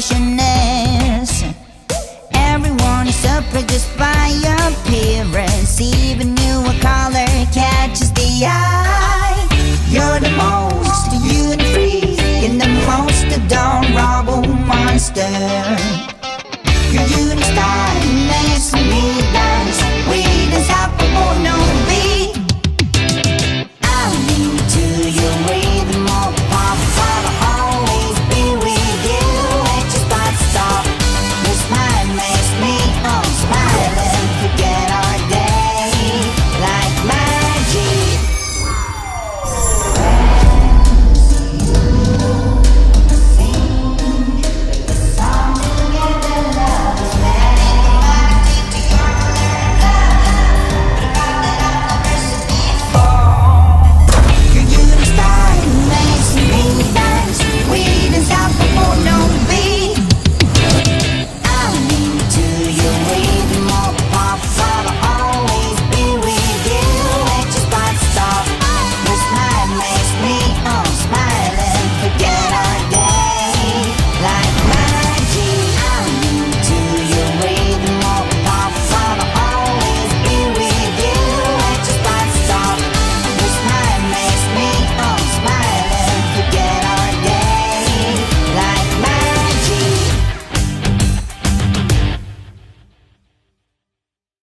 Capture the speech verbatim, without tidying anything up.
suspiciousness. Everyone is surprised just by your appearance. Even you, a color catches the eye. You're the most unique freak and the most adorable monster.